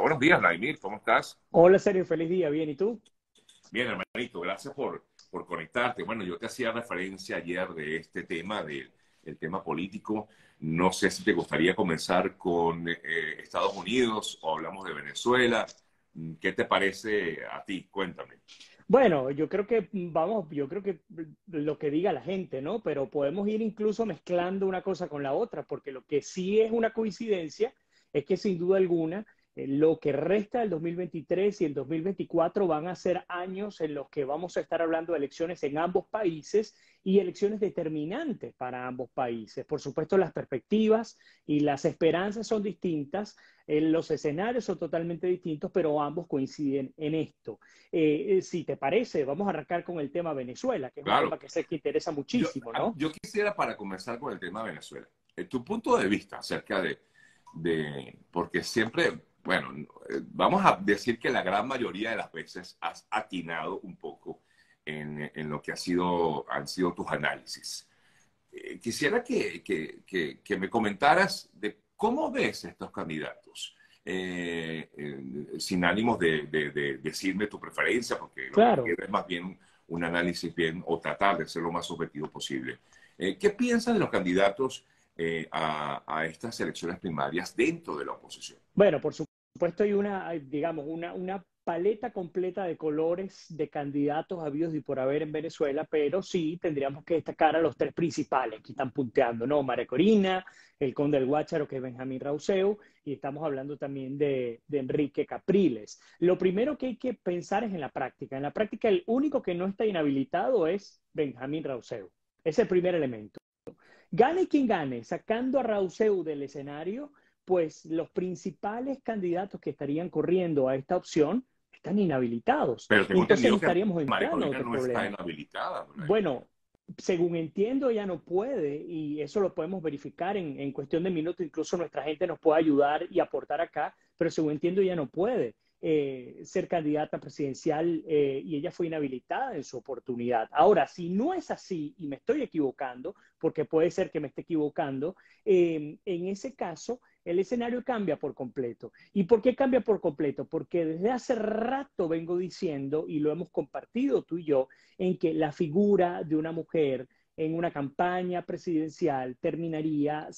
Buenos días, Vladimir, ¿cómo estás? Hola, Sergio, feliz día, bien, ¿y tú? Bien, hermanito, gracias por conectarte. Bueno, yo te hacía referencia ayer de este tema, del tema político. No sé si te gustaría comenzar con Estados Unidos o hablamos de Venezuela. ¿Qué te parece a ti? Cuéntame. Bueno, yo creo que lo que diga la gente, ¿no? Pero podemos ir incluso mezclando una cosa con la otra, porque lo que sí es una coincidencia es que sin duda alguna lo que resta del 2023 y el 2024 van a ser años en los que vamos a estar hablando de elecciones en ambos países y elecciones determinantes para ambos países. Por supuesto, las perspectivas y las esperanzas son distintas, los escenarios son totalmente distintos, pero ambos coinciden en esto. Si te parece, vamos a arrancar con el tema Venezuela, que es un tema que sé que interesa muchísimo, ¿no? Yo quisiera, para comenzar con el tema Venezuela, tu punto de vista acerca de porque siempre... Bueno, vamos a decir que la gran mayoría de las veces has atinado un poco en lo que han sido tus análisis. Quisiera que me comentaras de cómo ves estos candidatos, sin ánimos de decirme tu preferencia, porque claro, lo que es más bien un análisis bien, o tratar de ser lo más objetivo posible. ¿Qué piensas de los candidatos a estas elecciones primarias dentro de la oposición? Bueno, por supuesto hay una paleta completa de colores de candidatos habidos y por haber en Venezuela, pero sí tendríamos que destacar a los tres principales que están punteando, ¿no? María Corina, el Conde del Guacharo, que es Benjamín Rausseo, y estamos hablando también de Enrique Capriles. Lo primero que hay que pensar es en la práctica. En la práctica el único que no está inhabilitado es Benjamín Rausseo. Es el primer elemento. Gane quien gane, sacando a Rausseo del escenario, pues los principales candidatos que estarían corriendo a esta opción están inhabilitados. Pero entonces estaríamos entrando en otro problema. Inhabilitada. Bueno, según entiendo, ella no puede, y eso lo podemos verificar en cuestión de minutos, incluso nuestra gente nos puede ayudar y aportar acá, pero según entiendo, ella no puede ser candidata presidencial y ella fue inhabilitada en su oportunidad. Ahora, si no es así y me estoy equivocando, porque puede ser que me esté equivocando, en ese caso el escenario cambia por completo. ¿Y por qué cambia por completo? Porque desde hace rato vengo diciendo, y lo hemos compartido tú y yo, en que la figura de una mujer en una campaña presidencial terminaría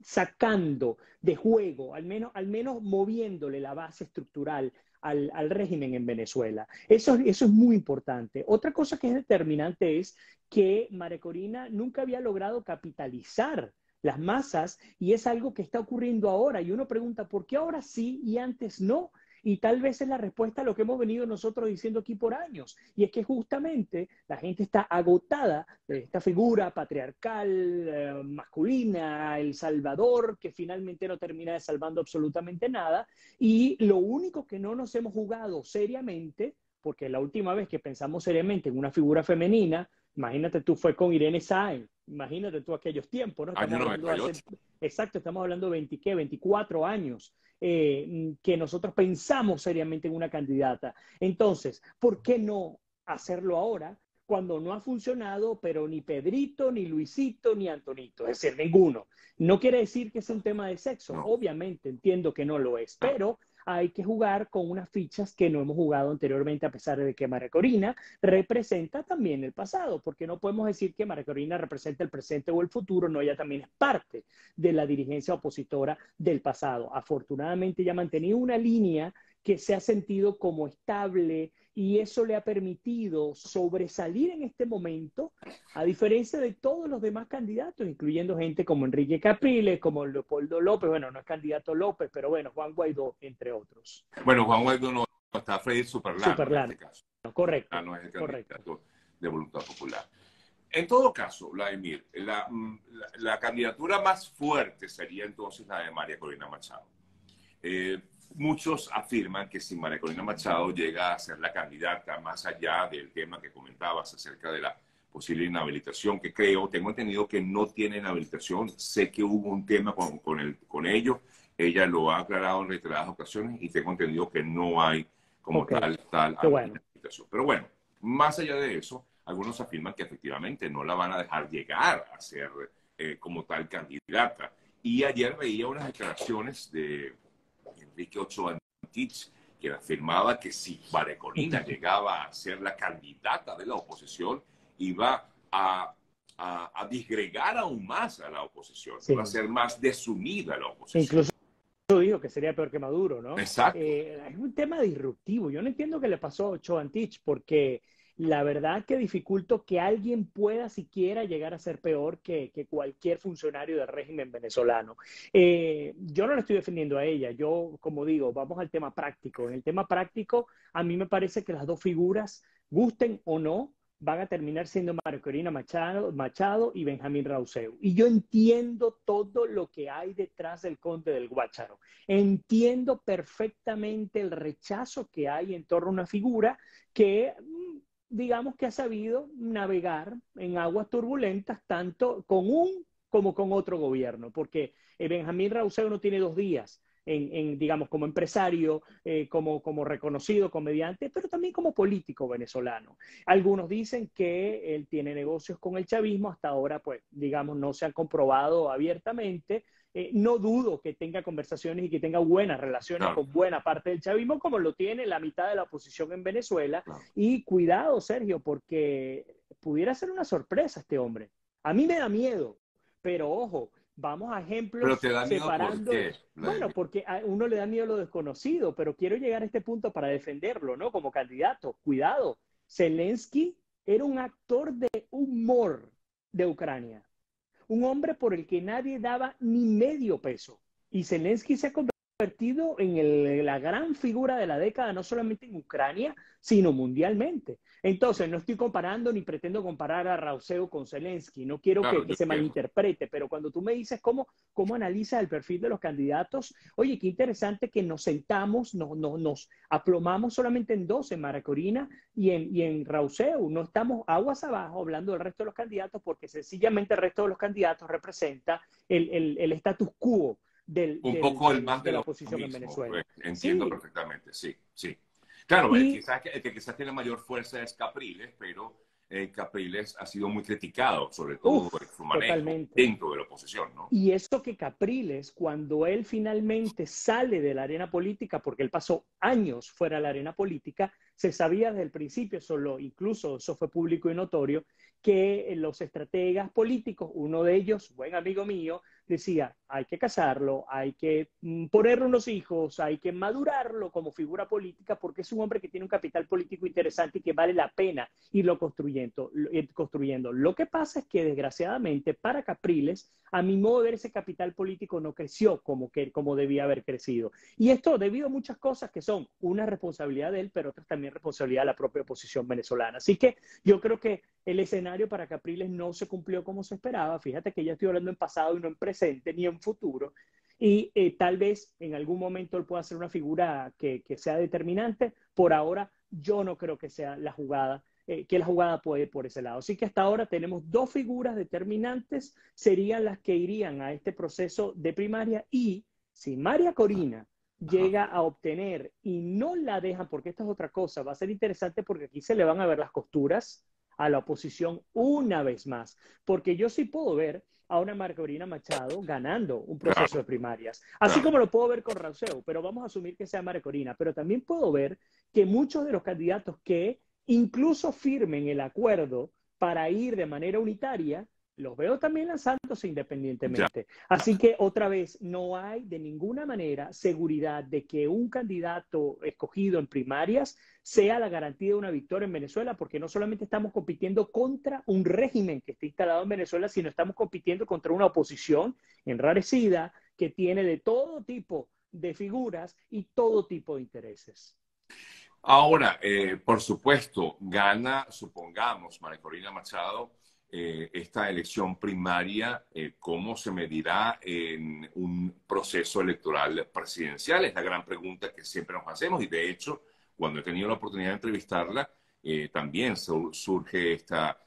sacando de juego, al menos moviéndole la base estructural al régimen en Venezuela. Eso es muy importante. Otra cosa que es determinante es que María Corina nunca había logrado capitalizar las masas, y es algo que está ocurriendo ahora, y uno pregunta, ¿por qué ahora sí y antes no? Y tal vez es la respuesta a lo que hemos venido nosotros diciendo aquí por años, y es que justamente la gente está agotada de esta figura patriarcal, masculina, el salvador, que finalmente no termina salvando absolutamente nada, y lo único que no nos hemos jugado seriamente, porque la última vez que pensamos seriamente en una figura femenina, imagínate tú, fue con Irene Sáenz, imagínate tú aquellos tiempos, ¿no? Estamos hablando hace, exacto, estamos hablando de 24 años que nosotros pensamos seriamente en una candidata. Entonces, ¿por qué no hacerlo ahora cuando no ha funcionado, pero ni Pedrito, ni Luisito, ni Antonito? Es decir, ninguno. No quiere decir que es un tema de sexo, no. Obviamente entiendo que no lo es, pero hay que jugar con unas fichas que no hemos jugado anteriormente, a pesar de que María Corina representa también el pasado, porque no podemos decir que María Corina representa el presente o el futuro, no, ella también es parte de la dirigencia opositora del pasado. Afortunadamente ella ha mantenido una línea que se ha sentido como estable, y eso le ha permitido sobresalir en este momento, a diferencia de todos los demás candidatos, incluyendo gente como Enrique Capriles, como Leopoldo López, bueno, no es candidato López, pero bueno, Juan Guaidó, entre otros. Bueno, Juan Guaidó no está, Freddy Superlano en este caso. No, correcto. No es el candidato de Voluntad Popular. En todo caso, Vladimir, la candidatura más fuerte sería entonces la de María Corina Machado. Muchos afirman que si María Corina Machado llega a ser la candidata, más allá del tema que comentabas acerca de la posible inhabilitación, que tengo entendido que no tiene inhabilitación, sé que hubo un tema con ello, ella lo ha aclarado en reiteradas ocasiones y tengo entendido que no hay como tal inhabilitación. Pero bueno, más allá de eso, algunos afirman que efectivamente no la van a dejar llegar a ser como tal candidata. Y ayer veía unas declaraciones de Enrique Ocho Antich, quien afirmaba que si María Corina llegaba a ser la candidata de la oposición, iba a disgregar aún más a la oposición, sí, iba a ser más desunida la oposición. Incluso dijo que sería peor que Maduro, ¿no? Exacto. Es un tema disruptivo. Yo no entiendo qué le pasó a Ocho Antich, porque la verdad que dificulto que alguien pueda siquiera llegar a ser peor que cualquier funcionario del régimen venezolano. Yo no la estoy defendiendo a ella. Yo, como digo, vamos al tema práctico. En el tema práctico, a mí me parece que las dos figuras, gusten o no, van a terminar siendo María Corina Machado y Benjamín Rausseo. Y yo entiendo todo lo que hay detrás del Conde del Guacharo. Entiendo perfectamente el rechazo que hay en torno a una figura que, digamos, que ha sabido navegar en aguas turbulentas tanto con un como con otro gobierno, porque Benjamín Rausseo no tiene dos días digamos, como empresario, como reconocido comediante, pero también como político venezolano. Algunos dicen que él tiene negocios con el chavismo, hasta ahora, pues, digamos, no se han comprobado abiertamente. No dudo que tenga conversaciones y que tenga buenas relaciones, claro, con buena parte del chavismo, como lo tiene la mitad de la oposición en Venezuela. Claro. Y cuidado, Sergio, porque pudiera ser una sorpresa este hombre. A mí me da miedo, pero ojo, vamos a ejemplos. Pero te da miedo separando. ¿Por qué? Bueno, porque a uno le da miedo lo desconocido, pero quiero llegar a este punto para defenderlo, ¿no? Como candidato. Cuidado. Zelensky era un actor de humor de Ucrania. Un hombre por el que nadie daba ni medio peso. Y Zelensky se ha convertido en la gran figura de la década, no solamente en Ucrania, sino mundialmente. Entonces, no estoy comparando ni pretendo comparar a Rausseo con Zelensky. No quiero, claro, que se malinterprete, pero cuando tú me dices cómo analizas el perfil de los candidatos, oye, qué interesante que nos sentamos, nos aplomamos solamente en dos, en María Corina y en Rausseo. No estamos aguas abajo hablando del resto de los candidatos, porque sencillamente el resto de los candidatos representa el status quo de la oposición en Venezuela. Entiendo, sí, perfectamente, sí, sí. Claro, y el que quizás tiene mayor fuerza es Capriles, pero Capriles ha sido muy criticado, sobre todo por su manejo dentro de la oposición, ¿no? Y eso que Capriles, cuando él finalmente sale de la arena política, porque él pasó años fuera de la arena política, se sabía desde el principio, incluso eso fue público y notorio, que los estrategas políticos, uno de ellos, buen amigo mío, decía, hay que casarlo, hay que ponerle unos hijos, hay que madurarlo como figura política, porque es un hombre que tiene un capital político interesante y que vale la pena irlo construyendo. Lo que pasa es que, desgraciadamente, para Capriles, a mi modo de ver, ese capital político no creció como debía haber crecido. Y esto debido a muchas cosas que son una responsabilidad de él, pero otras también responsabilidad de la propia oposición venezolana. Así que yo creo que el escenario para Capriles no se cumplió como se esperaba. Fíjate que ya estoy hablando en pasado y no en presente ni en futuro. Y tal vez en algún momento él pueda ser una figura que sea determinante. Por ahora yo no creo que sea la jugada. Que la jugada puede ir por ese lado. Así que hasta ahora tenemos dos figuras determinantes, serían las que irían a este proceso de primaria, y si María Corina llega a obtener y no la dejan, porque esta es otra cosa, va a ser interesante porque aquí se le van a ver las costuras a la oposición una vez más, porque yo sí puedo ver a una María Corina Machado ganando un proceso de primarias, así como lo puedo ver con Rausseo, pero vamos a asumir que sea María Corina, pero también puedo ver que muchos de los candidatos que incluso firmen el acuerdo para ir de manera unitaria, los veo también lanzándose independientemente. Ya. Así que, otra vez, no hay de ninguna manera seguridad de que un candidato escogido en primarias sea la garantía de una victoria en Venezuela, porque no solamente estamos compitiendo contra un régimen que está instalado en Venezuela, sino estamos compitiendo contra una oposición enrarecida que tiene de todo tipo de figuras y todo tipo de intereses. Ahora, por supuesto, gana, supongamos, María Corina Machado, esta elección primaria, ¿cómo se medirá en un proceso electoral presidencial? Es la gran pregunta que siempre nos hacemos, y de hecho, cuando he tenido la oportunidad de entrevistarla, también surge esta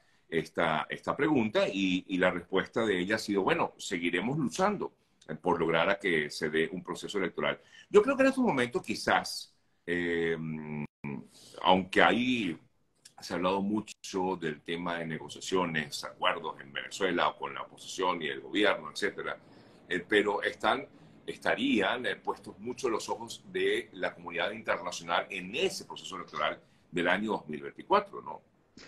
pregunta, y la respuesta de ella ha sido, bueno, seguiremos luchando por lograr a que se dé un proceso electoral. Yo creo que en estos momentos quizás, aunque ahí se ha hablado mucho del tema de negociaciones, acuerdos en Venezuela con la oposición y el gobierno, etcétera, pero están estarían puestos mucho los ojos de la comunidad internacional en ese proceso electoral del año 2024, ¿no?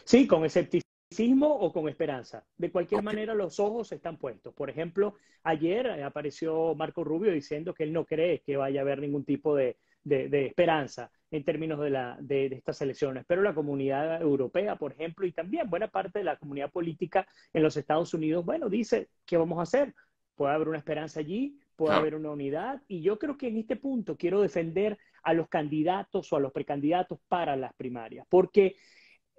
Sí, con escepticismo o con esperanza. De cualquier manera, los ojos están puestos. Por ejemplo, ayer apareció Marco Rubio diciendo que él no cree que vaya a haber ningún tipo de esperanza en términos de estas elecciones, pero la comunidad europea, por ejemplo, y también buena parte de la comunidad política en los Estados Unidos, bueno, dice, ¿qué vamos a hacer? Puede haber una esperanza allí, puede haber una unidad, y yo creo que en este punto quiero defender a los candidatos o a los precandidatos para las primarias, porque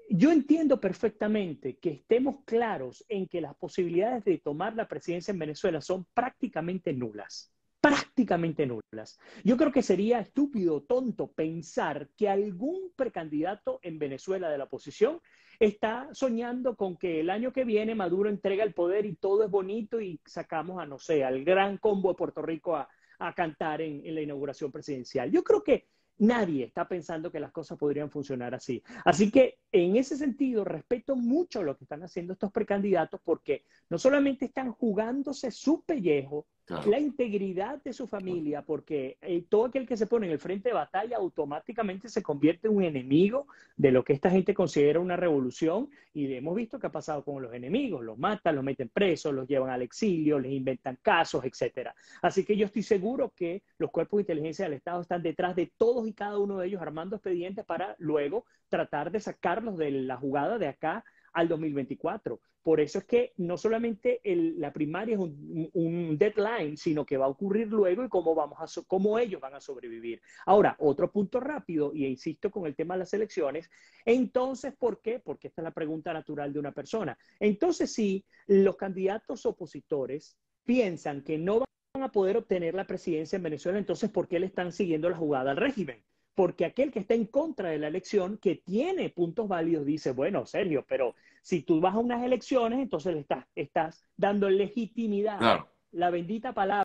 yo entiendo perfectamente que estemos claros en que las posibilidades de tomar la presidencia en Venezuela son prácticamente nulas. Prácticamente nulas. Yo creo que sería estúpido, tonto pensar que algún precandidato en Venezuela de la oposición está soñando con que el año que viene Maduro entrega el poder y todo es bonito y sacamos a, no sé, al gran combo de Puerto Rico a cantar en la inauguración presidencial. Yo creo que nadie está pensando que las cosas podrían funcionar así. Así que, en ese sentido, respeto mucho lo que están haciendo estos precandidatos porque no solamente están jugándose su pellejo, la integridad de su familia, porque todo aquel que se pone en el frente de batalla automáticamente se convierte en un enemigo de lo que esta gente considera una revolución y hemos visto que ha pasado con los enemigos. Los matan, los meten presos, los llevan al exilio, les inventan casos, etc. Así que yo estoy seguro que los cuerpos de inteligencia del Estado están detrás de todos y cada uno de ellos armando expedientes para luego tratar de sacarlos de la jugada de acá al 2024. Por eso es que no solamente la primaria es un deadline, sino que va a ocurrir luego y cómo ellos van a sobrevivir. Ahora, otro punto rápido, y insisto con el tema de las elecciones, entonces, ¿por qué? Porque esta es la pregunta natural de una persona. Entonces, si los candidatos opositores piensan que no van a poder obtener la presidencia en Venezuela, entonces, ¿por qué le están siguiendo la jugada al régimen? Porque aquel que está en contra de la elección, que tiene puntos válidos, dice, bueno, Sergio, pero si tú vas a unas elecciones, entonces le estás dando legitimidad. Claro. La bendita palabra.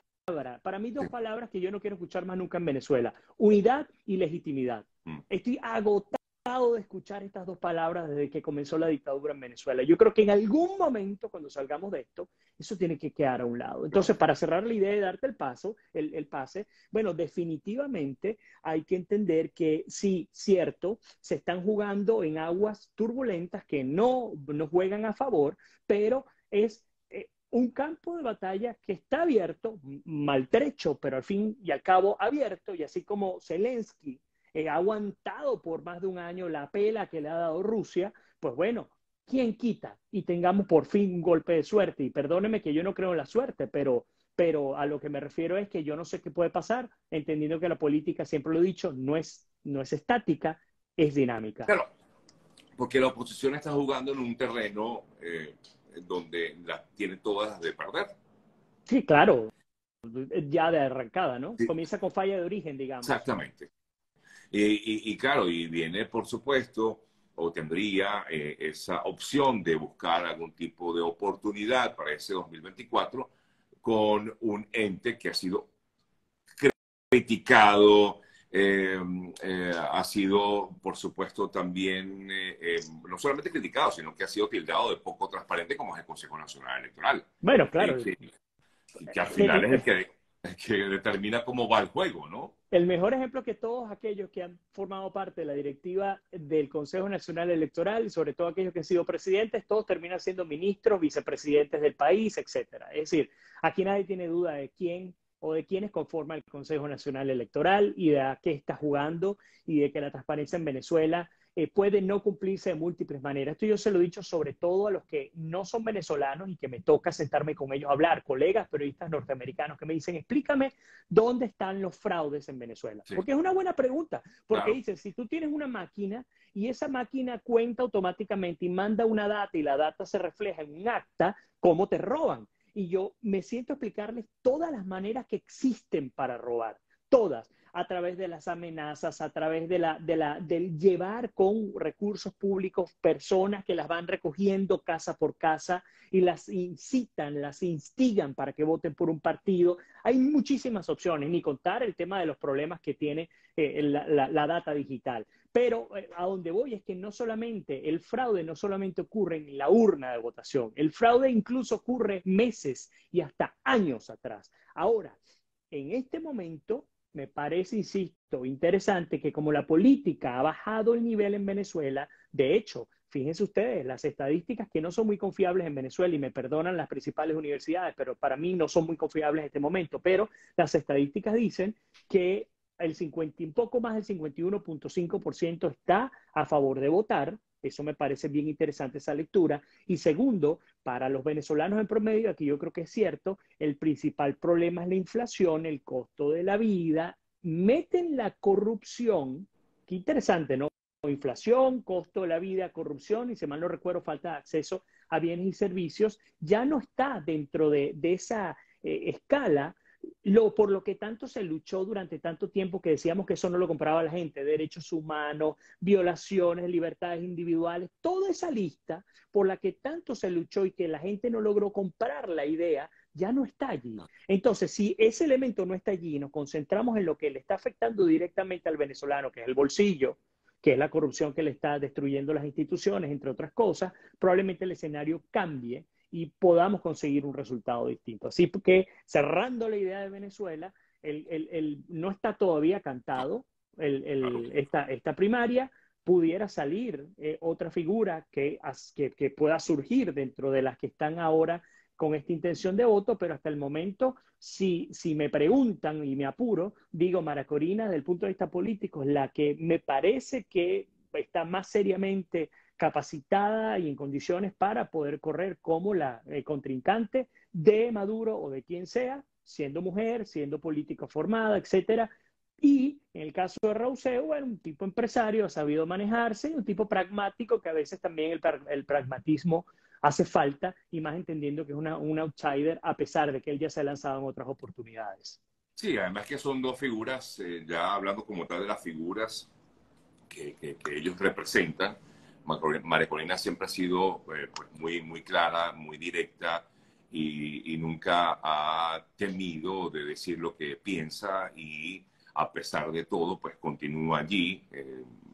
Para mí, dos palabras que yo no quiero escuchar más nunca en Venezuela. Unidad y legitimidad. Estoy agotado de escuchar estas dos palabras desde que comenzó la dictadura en Venezuela. Yo creo que en algún momento, cuando salgamos de esto, eso tiene que quedar a un lado. Entonces, para cerrar la idea de darte el pase, bueno, definitivamente hay que entender que sí, cierto, se están jugando en aguas turbulentas que no juegan a favor, pero es un campo de batalla que está abierto, maltrecho, pero al fin y al cabo abierto, y así como Zelensky ha aguantado por más de un año la pela que le ha dado Rusia, pues bueno, ¿quién quita? Y tengamos por fin un golpe de suerte. Y perdóneme que yo no creo en la suerte, pero a lo que me refiero es que yo no sé qué puede pasar, entendiendo que la política, siempre lo he dicho, no es estática, es dinámica. Claro, porque la oposición está jugando en un terreno donde tiene todas las de perder. Sí, claro, ya de arrancada, ¿no? Sí. Comienza con falla de origen, digamos. Exactamente. Y claro, y viene, por supuesto, o tendría esa opción de buscar algún tipo de oportunidad para ese 2024 con un ente que ha sido criticado, ha sido, por supuesto, también no solamente criticado, sino que ha sido tildado de poco transparente como es el Consejo Nacional Electoral. Bueno, claro. Que al final es el que determina cómo va el juego, ¿no? El mejor ejemplo es que todos aquellos que han formado parte de la directiva del Consejo Nacional Electoral y sobre todo aquellos que han sido presidentes, todos terminan siendo ministros, vicepresidentes del país, etc. Es decir, aquí nadie tiene duda de quién o de quiénes conforman el Consejo Nacional Electoral y de a qué está jugando y de que la transparencia en Venezuela puede no cumplirse de múltiples maneras. Esto yo se lo he dicho sobre todo a los que no son venezolanos y que me toca sentarme con ellos a hablar, colegas periodistas norteamericanos que me dicen, explícame dónde están los fraudes en Venezuela. Sí. Porque es una buena pregunta, porque dicen, si tú tienes una máquina y esa máquina cuenta automáticamente y manda una data y la data se refleja en un acta, ¿cómo te roban? Y yo me siento a explicarles todas las maneras que existen para robar, todas. A través de las amenazas, a través del llevar con recursos públicos personas que las van recogiendo casa por casa y las incitan, las instigan para que voten por un partido. Hay muchísimas opciones, ni contar el tema de los problemas que tiene la data digital. Pero a donde voy es que no solamente el fraude no solamente ocurre en la urna de votación, el fraude incluso ocurre meses y hasta años atrás. Ahora, en este momento me parece, insisto, interesante que como la política ha bajado el nivel en Venezuela, de hecho, fíjense ustedes, las estadísticas que no son muy confiables en Venezuela, y me perdonan las principales universidades, pero para mí no son muy confiables en este momento, pero las estadísticas dicen que el 50, un poco más del 51.5% está a favor de votar. Eso me parece bien interesante, esa lectura. Y segundo, para los venezolanos en promedio, aquí yo creo que es cierto, el principal problema es la inflación, el costo de la vida, meten la corrupción, qué interesante, ¿no? Inflación, costo de la vida, corrupción y, si mal no recuerdo, falta de acceso a bienes y servicios, ya no está dentro de esa escala, por lo que tanto se luchó durante tanto tiempo, que decíamos que eso no lo compraba la gente, derechos humanos, violaciones, libertades individuales, toda esa lista por la que tanto se luchó y que la gente no logró comprar la idea, ya no está allí. Entonces, si ese elemento no está allí y nos concentramos en lo que le está afectando directamente al venezolano, que es el bolsillo, que es la corrupción que le está destruyendo las instituciones, entre otras cosas, probablemente el escenario cambie y podamos conseguir un resultado distinto. Así que, cerrando la idea de Venezuela, no está todavía cantado esta primaria, pudiera salir otra figura que pueda surgir dentro de las que están ahora con esta intención de voto, pero hasta el momento, si me preguntan y me apuro, digo, María Corina, desde el punto de vista político, es la que me parece que está más seriamente capacitada y en condiciones para poder correr como la contrincante de Maduro o de quien sea, siendo mujer, siendo política formada, etcétera. Y en el caso de Rausseo, bueno, un tipo empresario, ha sabido manejarse, un tipo pragmático, que a veces también el pragmatismo hace falta, y más entendiendo que es un outsider, a pesar de que él ya se ha lanzado en otras oportunidades. Sí, además que son dos figuras, ya hablando como tal de las figuras que ellos representan, María Corina siempre ha sido pues muy clara, muy directa, y nunca ha temido de decir lo que piensa, y a pesar de todo, pues continúa allí,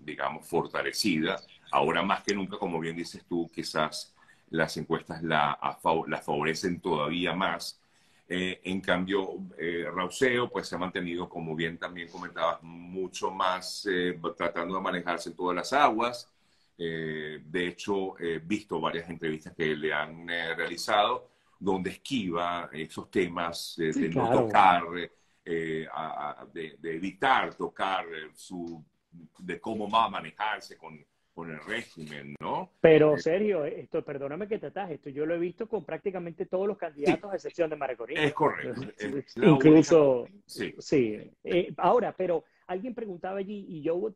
digamos, fortalecida. Ahora más que nunca, como bien dices tú, quizás las encuestas la favorecen todavía más. En cambio, Rausseo pues se ha mantenido, como bien también comentabas, mucho más tratando de manejarse en todas las aguas. De hecho, he visto varias entrevistas que le han realizado donde esquiva esos temas de no tocar, de evitar tocar de cómo va a manejarse con el régimen, ¿no? Pero, Sergio, esto, perdóname que te ataje, esto yo lo he visto con prácticamente todos los candidatos, sí, a excepción de María Corina. Es correcto. Incluso, sí. Sí. Ahora, pero alguien preguntaba allí, y yo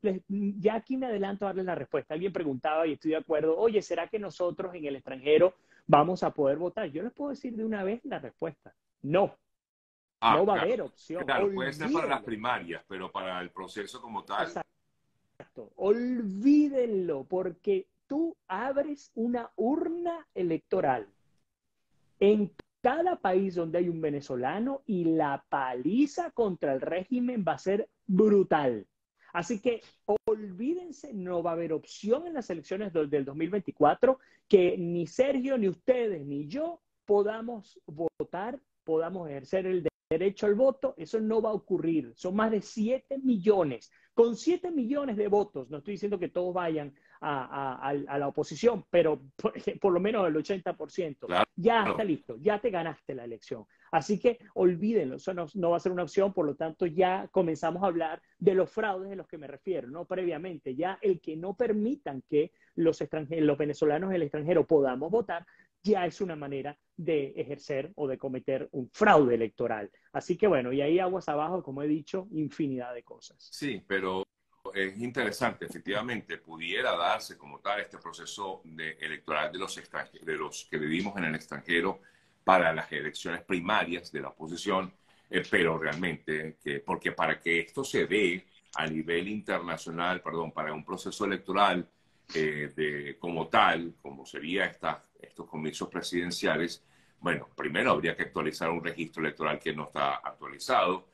ya aquí me adelanto a darles la respuesta, alguien preguntaba, y estoy de acuerdo, oye, ¿será que nosotros en el extranjero vamos a poder votar? Yo les puedo decir de una vez la respuesta, no. No va a haber opción. Claro, olvídalo. Puede ser para las primarias, pero para el proceso como tal. Exacto. Olvídenlo, porque tú abres una urna electoral en cada país donde hay un venezolano y la paliza contra el régimen va a ser brutal. Así que olvídense, no va a haber opción en las elecciones del 2024 que ni Sergio, ni ustedes, ni yo podamos votar, podamos ejercer el derecho al voto. Eso no va a ocurrir. Son más de 7 millones. Con 7 millones de votos, no estoy diciendo que todos vayan a la oposición, pero por lo menos el 80%. Claro. Ya está listo, ya te ganaste la elección. Así que olvídenlo, eso no va a ser una opción, por lo tanto ya comenzamos a hablar de los fraudes de los que me refiero, ¿no? Previamente, ya el que no permitan que los venezolanos del extranjero podamos votar, ya es una manera de ejercer o de cometer un fraude electoral. Así que bueno, y ahí aguas abajo, como he dicho, infinidad de cosas. Sí, pero es interesante, efectivamente, pudiera darse como tal este proceso electoral de los que vivimos en el extranjero para las elecciones primarias de la oposición, pero realmente, porque para que esto se dé a nivel internacional, perdón, para un proceso electoral como tal, como sería estos comicios presidenciales, bueno, primero habría que actualizar un registro electoral que no está actualizado.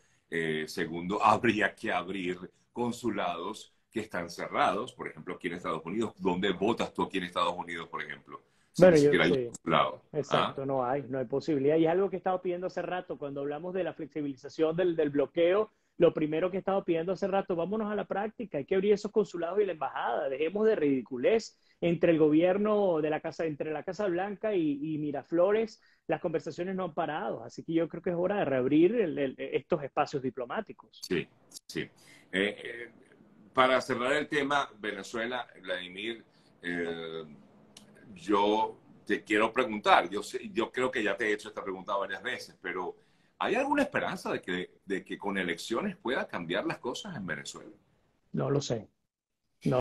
Segundo, habría que abrir consulados que están cerrados, por ejemplo, aquí en Estados Unidos. ¿Dónde votas tú aquí en Estados Unidos, por ejemplo? Bueno, yo sí. Exacto, no hay posibilidad. Y es algo que he estado pidiendo hace rato, cuando hablamos de la flexibilización del bloqueo, lo primero que he estado pidiendo hace rato, vámonos a la práctica, hay que abrir esos consulados y la embajada, dejemos de ridiculez. Entre el gobierno de la Casa, entre la Casa Blanca y Miraflores, las conversaciones no han parado, así que yo creo que es hora de reabrir estos espacios diplomáticos. Sí, sí. Para cerrar el tema, Venezuela, Vladimir, yo te quiero preguntar, yo creo que ya te he hecho esta pregunta varias veces, pero ¿hay alguna esperanza de que con elecciones pueda cambiar las cosas en Venezuela? No lo sé, no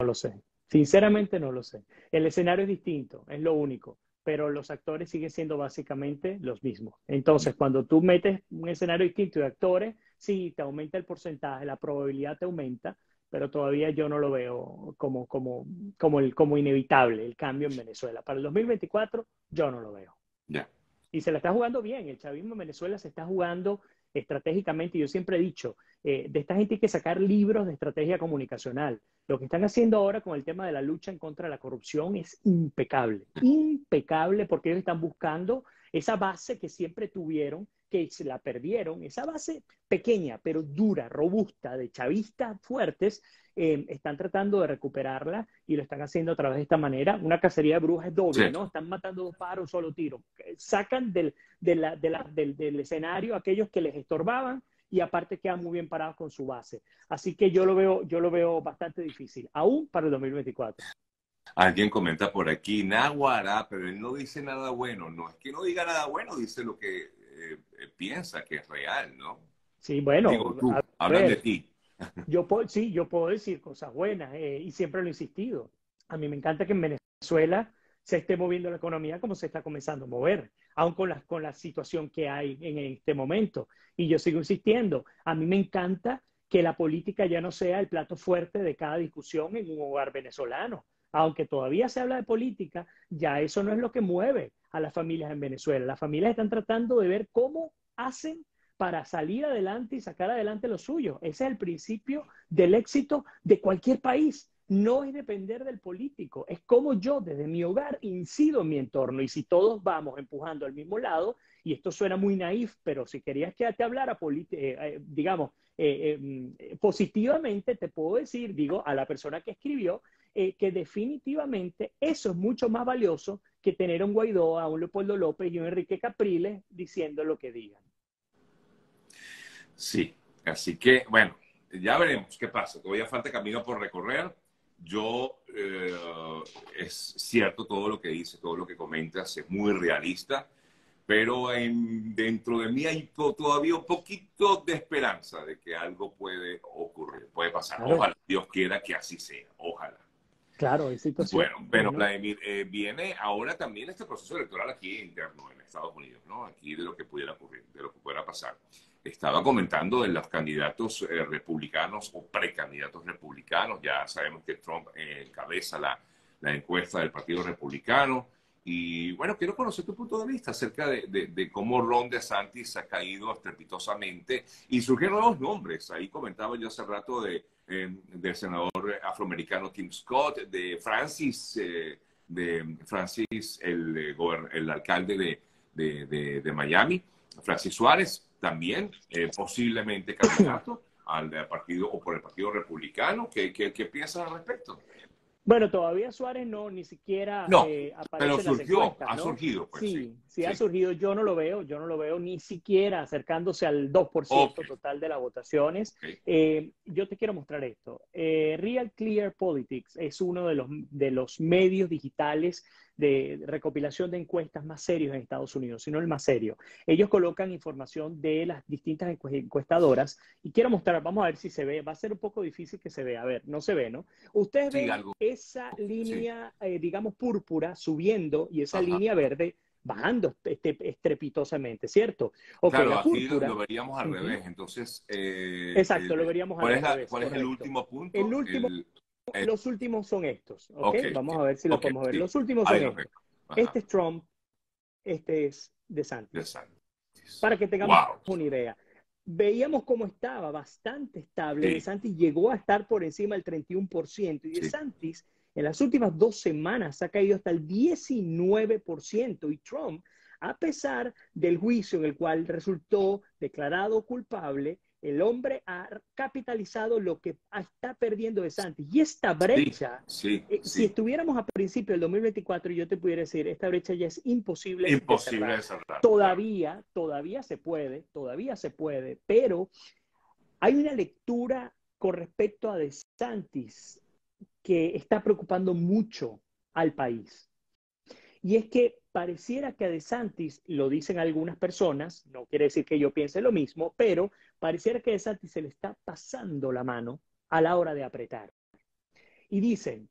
lo sé. Sinceramente no lo sé. El escenario es distinto, es lo único, pero los actores siguen siendo básicamente los mismos. Entonces, cuando tú metes un escenario distinto de actores, sí, te aumenta el porcentaje, la probabilidad te aumenta, pero todavía yo no lo veo como inevitable el cambio en Venezuela. Para el 2024 yo no lo veo. Yeah. Y se la está jugando bien, el chavismo en Venezuela se está jugando estratégicamente. Yo siempre he dicho, de esta gente hay que sacar libros de estrategia comunicacional. Lo que están haciendo ahora con el tema de la lucha en contra de la corrupción es impecable, impecable, porque ellos están buscando esa base que siempre tuvieron, que se la perdieron, esa base pequeña pero dura, robusta, de chavistas fuertes, están tratando de recuperarla y lo están haciendo a través de esta manera. Una cacería de brujas doble, sí. ¿No? Están matando dos pájaros, un solo tiro. Sacan del escenario a aquellos que les estorbaban y aparte quedan muy bien parados con su base. Así que yo lo veo bastante difícil, aún para el 2024. Alguien comenta por aquí, Náguara, pero él no dice nada bueno. No es que no diga nada bueno, dice lo que piensa que es real, ¿no? Sí, bueno. Digo, tú, hablan de ti. Yo puedo decir cosas buenas y siempre lo he insistido. A mí me encanta que en Venezuela se esté moviendo la economía como se está comenzando a mover, aun con la situación que hay en este momento. Y yo sigo insistiendo. A mí me encanta que la política ya no sea el plato fuerte de cada discusión en un hogar venezolano. Aunque todavía se habla de política, ya eso no es lo que mueve a las familias en Venezuela. Las familias están tratando de ver cómo hacen para salir adelante y sacar adelante lo suyo. Ese es el principio del éxito de cualquier país. No es depender del político, es como yo desde mi hogar incido en mi entorno. Y si todos vamos empujando al mismo lado, y esto suena muy naif, pero si querías que te hablara, positivamente, te puedo decir, digo, a la persona que escribió, que definitivamente eso es mucho más valioso que tener a un Guaidó, a un Leopoldo López y a un Enrique Capriles diciendo lo que digan. Sí, así que, bueno, ya veremos qué pasa. Todavía falta camino por recorrer. Yo, es cierto todo lo que dices, todo lo que comentas, es muy realista, pero dentro de mí hay todavía un poquito de esperanza de que algo puede ocurrir, puede pasar. Claro. Ojalá, Dios quiera que así sea, ojalá. Claro, es situación. Bueno, pero Vladimir, viene ahora también este proceso electoral aquí interno en Estados Unidos, ¿no? Aquí de lo que pudiera ocurrir, de lo que pudiera pasar. Estaba comentando de los candidatos republicanos o precandidatos republicanos. Ya sabemos que Trump encabeza la encuesta del Partido Republicano. Y bueno, quiero conocer tu punto de vista acerca de cómo Ron DeSantis ha caído estrepitosamente y surgieron nuevos nombres. Ahí comentaba yo hace rato del senador afroamericano Tim Scott, de Francis, el alcalde de Miami, Francis Suárez, también posiblemente candidato al partido o por el Partido Republicano. ¿Qué piensas al respecto? Bueno, todavía Suárez ni siquiera aparece en las encuestas, ¿no? Ha surgido, pues, sí, ha surgido. Yo no lo veo ni siquiera acercándose al 2% total de las votaciones. Okay. Yo te quiero mostrar esto. Real Clear Politics es uno de los medios digitales de recopilación de encuestas más serios en Estados Unidos, sino el más serio. Ellos colocan información de las distintas encuestadoras y quiero mostrar, vamos a ver si se ve, va a ser un poco difícil que se vea, a ver, no se ve, ¿no? Ustedes ven algo. Esa línea, digamos, púrpura subiendo y esa línea verde bajando estrepitosamente, ¿cierto? Okay, claro, la púrpura, aquí lo veríamos al revés, entonces... exacto, lo veríamos al revés. ¿Cuál es el último punto? Los últimos son estos, ¿ok? Vamos a ver si lo podemos ver. Los últimos son estos. Este es Trump, este es DeSantis. Para que tengamos una idea. Veíamos cómo estaba, bastante estable. Sí. DeSantis llegó a estar por encima del 31%. Y DeSantis En las últimas 2 semanas ha caído hasta el 19%, y Trump, a pesar del juicio en el cual resultó declarado culpable, el hombre ha capitalizado lo que está perdiendo DeSantis. Y esta brecha, si estuviéramos a principios del 2024, yo te pudiera decir, esta brecha ya es imposible. Imposible de cerrar. Todavía se puede, pero hay una lectura con respecto a DeSantis que está preocupando mucho al país. Y es que pareciera que a DeSantis, lo dicen algunas personas, no quiere decir que yo piense lo mismo, pero pareciera que a DeSantis se le está pasando la mano a la hora de apretar. Y dicen,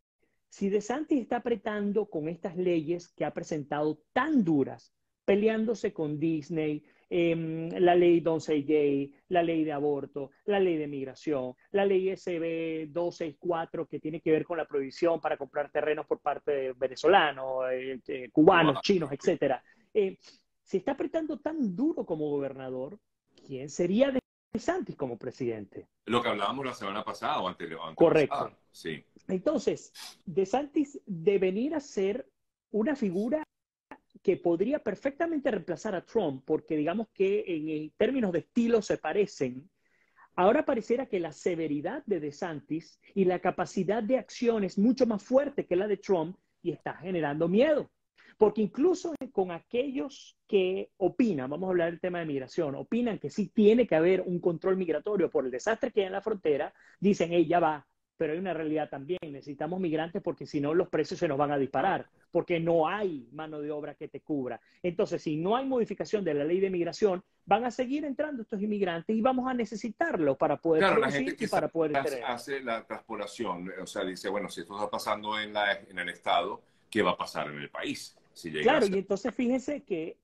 si DeSantis está apretando con estas leyes que ha presentado tan duras, peleándose con Disney, la ley Don't Say Gay, la ley de aborto, la ley de migración, la ley SB 264 que tiene que ver con la prohibición para comprar terrenos por parte de venezolanos, cubanos, chinos, etcétera. Se está apretando tan duro como gobernador, ¿quién sería DeSantis como presidente? Lo que hablábamos la semana pasada o anterior. Correcto. Sí. Entonces, DeSantis de venir a ser una figura que podría perfectamente reemplazar a Trump, porque digamos que en términos de estilo se parecen, ahora pareciera que la severidad de DeSantis y la capacidad de acción es mucho más fuerte que la de Trump y está generando miedo. Porque incluso con aquellos que opinan, vamos a hablar del tema de migración, opinan que sí tiene que haber un control migratorio por el desastre que hay en la frontera, dicen, hey, ya va. Pero hay una realidad también, necesitamos migrantes porque si no los precios se nos van a disparar, porque no hay mano de obra que te cubra. Entonces, si no hay modificación de la ley de migración, van a seguir entrando estos inmigrantes y vamos a necesitarlos para poder producir, la gente que y para poder hace la traspolación, o sea, dice, bueno, si esto está pasando en el Estado, ¿qué va a pasar en el país? Si llega a ser... Y entonces fíjense que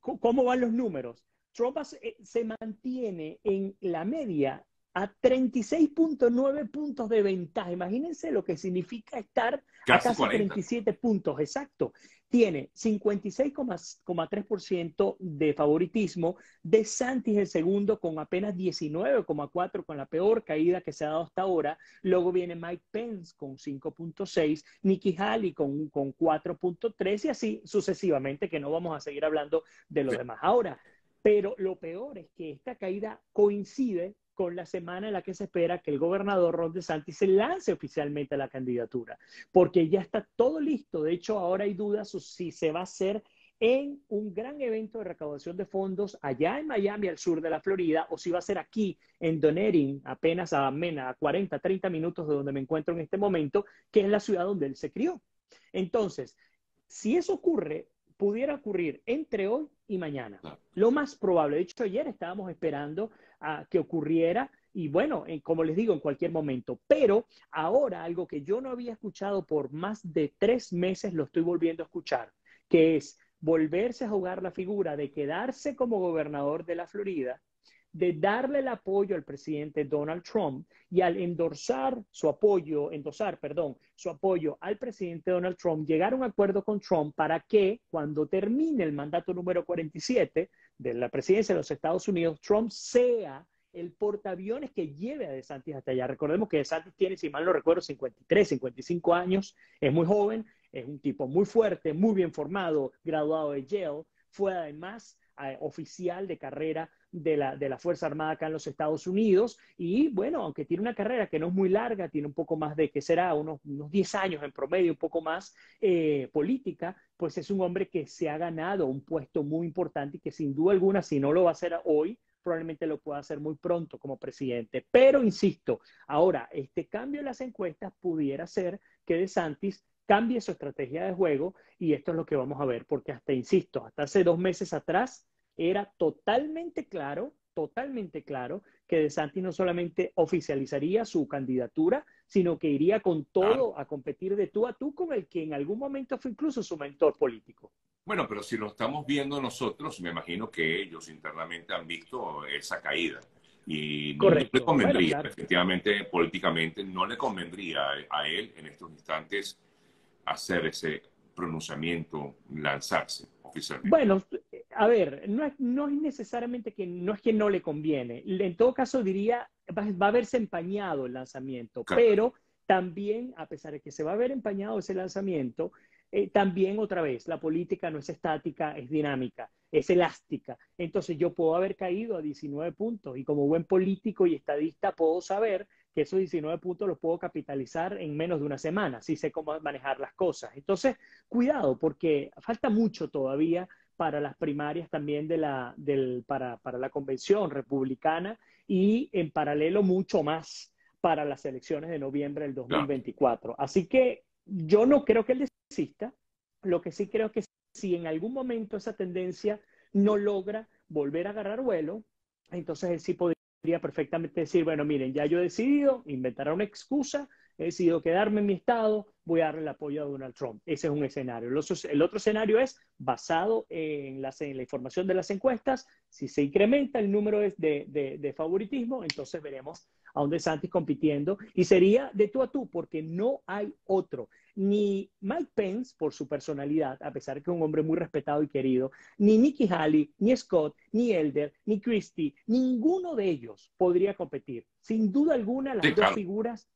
cómo van los números. Trump se mantiene en la media a 36.9 puntos de ventaja. Imagínense lo que significa estar casi a 37 puntos, exacto. Tiene 56,3% de favoritismo. DeSantis el segundo con apenas 19,4%, con la peor caída que se ha dado hasta ahora. Luego viene Mike Pence con 5,6%, Nikki Haley con 4,3% y así sucesivamente, que no vamos a seguir hablando de los demás ahora. Pero lo peor es que esta caída coincide con la semana en la que se espera que el gobernador Ron DeSantis se lance oficialmente a la candidatura, porque ya está todo listo. De hecho, ahora hay dudas si se va a hacer en un gran evento de recaudación de fondos allá en Miami, al sur de la Florida, o si va a ser aquí, en Donating, apenas a 40, 30 minutos de donde me encuentro en este momento, que es la ciudad donde él se crió. Entonces, si eso ocurre, pudiera ocurrir entre hoy y mañana. Lo más probable. De hecho, ayer estábamos esperando a que ocurriera y bueno, como les digo, en cualquier momento. Pero ahora algo que yo no había escuchado por más de 3 meses lo estoy volviendo a escuchar, que es volverse a jugar la figura de quedarse como gobernador de la Florida, de darle el apoyo al presidente Donald Trump y al endorsar su apoyo al presidente Donald Trump, llegar a un acuerdo con Trump para que cuando termine el mandato número 47 de la presidencia de los Estados Unidos, Trump sea el portaaviones que lleve a DeSantis hasta allá. Recordemos que DeSantis tiene, si mal no recuerdo, 53, 55 años, es muy joven, es un tipo muy fuerte, muy bien formado, graduado de Yale, fue además oficial de carrera de la Fuerza Armada acá en los Estados Unidos y bueno, aunque tiene una carrera que no es muy larga, tiene un poco más de, que será unos 10 años en promedio, un poco más política, pues es un hombre que se ha ganado un puesto muy importante y que sin duda alguna, si no lo va a hacer hoy, probablemente lo pueda hacer muy pronto como presidente. Pero insisto, ahora este cambio en las encuestas pudiera ser que DeSantis cambie su estrategia de juego y esto es lo que vamos a ver, porque hasta, insisto, hasta hace 2 meses atrás era totalmente claro que DeSantis no solamente oficializaría su candidatura, sino que iría con todo a competir de tú a tú con el que en algún momento fue incluso su mentor político. Bueno, pero si lo estamos viendo nosotros, me imagino que ellos internamente han visto esa caída. Y correcto, no le convendría, bueno, claro, efectivamente, políticamente, no le convendría a él en estos instantes hacer ese pronunciamiento, lanzarse oficialmente. Bueno, a ver, no es necesariamente que no es que no le conviene. En todo caso diría, va a verse empañado el lanzamiento, claro, pero También, a pesar de que se va a ver empañado ese lanzamiento, también otra vez, la política no es estática, es dinámica, es elástica. Entonces yo puedo haber caído a 19 puntos y como buen político y estadista puedo saber que esos 19 puntos los puedo capitalizar en menos de una semana, si sé cómo manejar las cosas. Entonces, cuidado, porque falta mucho todavía para las primarias también de para la convención republicana y en paralelo mucho más para las elecciones de noviembre del 2024. Claro. Así que yo no creo que él desista, lo que sí creo que si en algún momento esa tendencia no logra volver a agarrar vuelo, entonces él sí podría perfectamente decir, bueno, miren, ya yo he decidido, inventará una excusa, he decidido quedarme en mi estado, voy a darle el apoyo a Donald Trump. Ese es un escenario. El otro escenario es, basado en la información de las encuestas, si se incrementa el número de favoritismo, entonces veremos a un DeSantis compitiendo, y sería de tú a tú, porque no hay otro. Ni Mike Pence, por su personalidad, a pesar de que es un hombre muy respetado y querido, ni Nikki Haley, ni Scott, ni Elder, ni Christie, ninguno de ellos podría competir. Sin duda alguna, las dos figuras,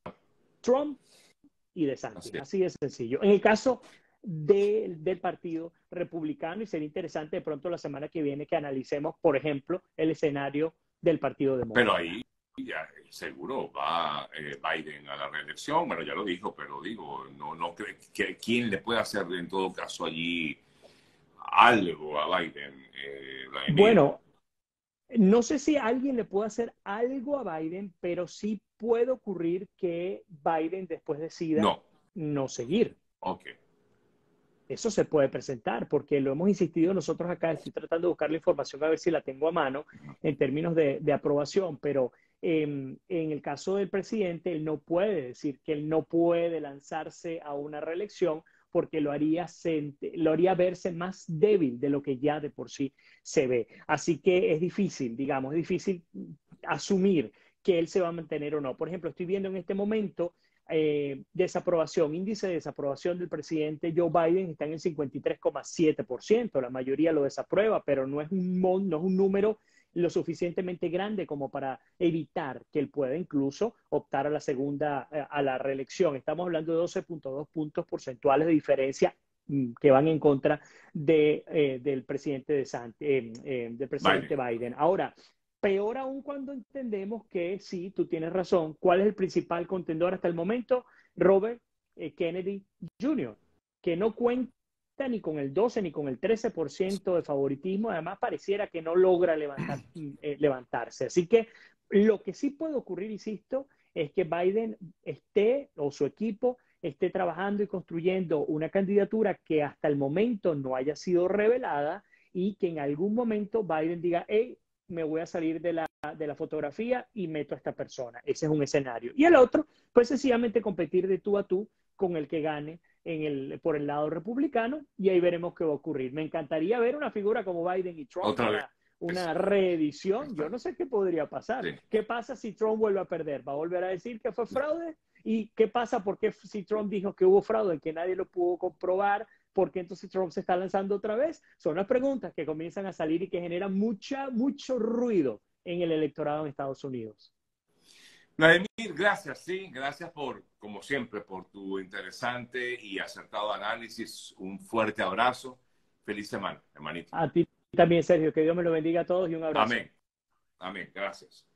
Trump y DeSantis. Así de sencillo. En el caso del Partido Republicano, y sería interesante de pronto la semana que viene que analicemos, por ejemplo, el escenario del Partido Demócrata. Pero ahí ya, seguro va Biden a la reelección, bueno, ya lo dijo, pero digo, no creo que quién le puede hacer en todo caso allí algo a Biden. Bueno, no sé si alguien le puede hacer algo a Biden, pero sí puede ocurrir que Biden después decida no seguir. Okay. Eso se puede presentar, porque lo hemos insistido nosotros acá, estoy tratando de buscar la información a ver si la tengo a mano en términos de aprobación, pero en el caso del presidente, él no puede decir que él no puede lanzarse a una reelección porque lo haría verse más débil de lo que ya de por sí se ve. Así que es difícil, digamos, es difícil asumir que él se va a mantener o no. Por ejemplo, estoy viendo en este momento desaprobación, índice de desaprobación del presidente Joe Biden está en el 53,7%, la mayoría lo desaprueba, pero no es un número lo suficientemente grande como para evitar que él pueda incluso optar a la reelección. Estamos hablando de 12.2 puntos porcentuales de diferencia que van en contra del presidente Biden. Ahora, peor aún cuando entendemos que sí, tú tienes razón, ¿cuál es el principal contendor hasta el momento? Robert Kennedy Jr., que no cuenta ni con el 12 ni con el 13% de favoritismo, además pareciera que no logra levantarse. Así que lo que sí puede ocurrir, insisto, es que Biden o su equipo esté trabajando y construyendo una candidatura que hasta el momento no haya sido revelada y que en algún momento Biden diga, hey, me voy a salir de la fotografía y meto a esta persona. Ese es un escenario. Y el otro, pues sencillamente competir de tú a tú con el que gane por el lado republicano, y ahí veremos qué va a ocurrir. Me encantaría ver una figura como Biden y Trump, una reedición. Yo no sé qué podría pasar. Sí. ¿Qué pasa si Trump vuelve a perder? ¿Va a volver a decir que fue fraude? ¿Y qué pasa porque si Trump dijo que hubo fraude, que nadie lo pudo comprobar? ¿Por qué entonces Trump se está lanzando otra vez? Son las preguntas que comienzan a salir y que generan mucho ruido en el electorado en Estados Unidos. Vladimir, gracias, gracias por, como siempre, por tu interesante y acertado análisis. Un fuerte abrazo. Feliz semana, hermanito. A ti también, Sergio. Que Dios me lo bendiga a todos y un abrazo. Amén. Amén. Gracias.